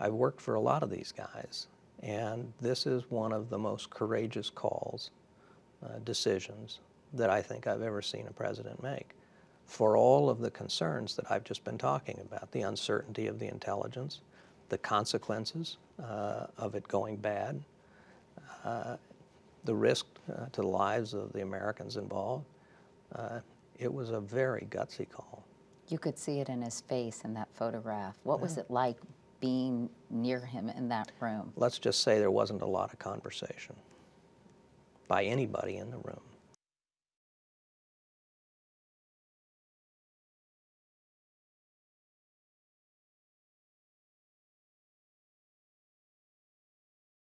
I've worked for a lot of these guys, and this is one of the most courageous calls, decisions that I think I've ever seen a president make. For all of the concerns that I've just been talking about, the uncertainty of the intelligence, the consequences of it going bad, the risk to the lives of the Americans involved, it was a very gutsy call. You could see it in his face in that photograph. What was it like being near him in that room? Let's just say there wasn't a lot of conversation by anybody in the room.